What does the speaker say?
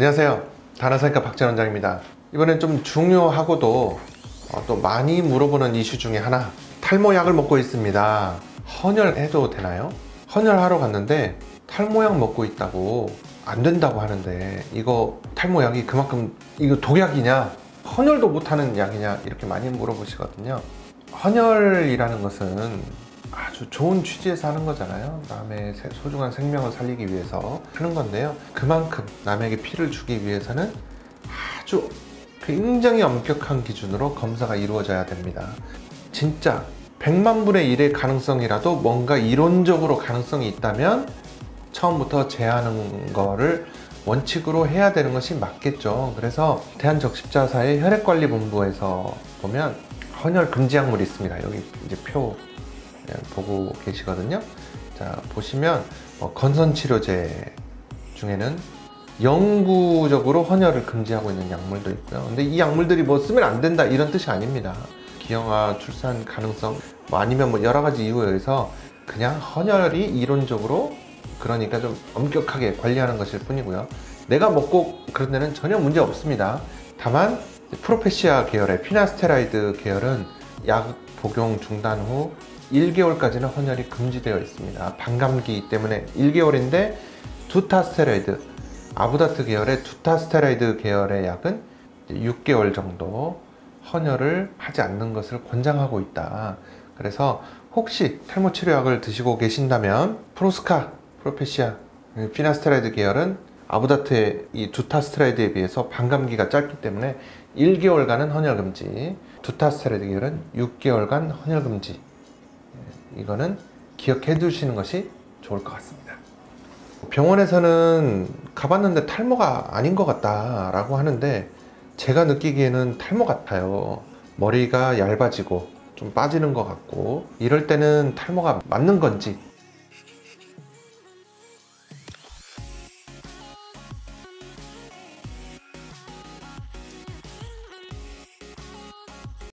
안녕하세요. 다나성형외과 박재현 원장입니다. 이번엔 좀 중요하고도 또 많이 물어보는 이슈 중에 하나, 탈모약을 먹고 있습니다. 헌혈해도 되나요? 헌혈하러 갔는데 탈모약 먹고 있다고 안 된다고 하는데, 이거 탈모약이 그만큼 이거 독약이냐, 헌혈도 못하는 약이냐, 이렇게 많이 물어보시거든요. 헌혈이라는 것은 아주 좋은 취지에서 하는 거잖아요. 남의 소중한 생명을 살리기 위해서 하는 건데요, 그만큼 남에게 피를 주기 위해서는 아주 굉장히 엄격한 기준으로 검사가 이루어져야 됩니다. 진짜 100만 분의 1의 가능성이라도 뭔가 이론적으로 가능성이 있다면 처음부터 제하는 거를 원칙으로 해야 되는 것이 맞겠죠. 그래서 대한적십자사의 혈액관리본부에서 보면 헌혈 금지 약물이 있습니다. 여기 이제 표 보고 계시거든요. 자, 보시면 건선치료제 중에는 영구적으로 헌혈을 금지하고 있는 약물도 있고요. 근데 이 약물들이 뭐 쓰면 안 된다 이런 뜻이 아닙니다. 기형아, 출산 가능성, 아니면 여러 가지 이유에 의해서 그냥 헌혈이 이론적으로, 그러니까 좀 엄격하게 관리하는 것일 뿐이고요. 내가 먹고 그런 데는 전혀 문제 없습니다. 다만 프로페시아 계열의 피나스테라이드 계열은 약 복용 중단 후 1개월까지는 헌혈이 금지되어 있습니다. 반감기 때문에 1개월인데 두타스테리드, 아보다트 계열의 두타스테리드 계열의 약은 6개월 정도 헌혈을 하지 않는 것을 권장하고 있다. 그래서 혹시 탈모 치료약을 드시고 계신다면 프로스카, 프로페시아, 피나스테라이드 계열은 아보다트의 이 두타스테라이드에 비해서 반감기가 짧기 때문에 1개월간은 헌혈금지, 두타스테라이드 계열은 6개월간 헌혈금지, 이거는 기억해 두시는 것이 좋을 것 같습니다. 병원에서는 가봤는데 탈모가 아닌 것 같다 라고 하는데, 제가 느끼기에는 탈모 같아요. 머리가 얇아지고 좀 빠지는 것 같고, 이럴 때는 탈모가 맞는 건지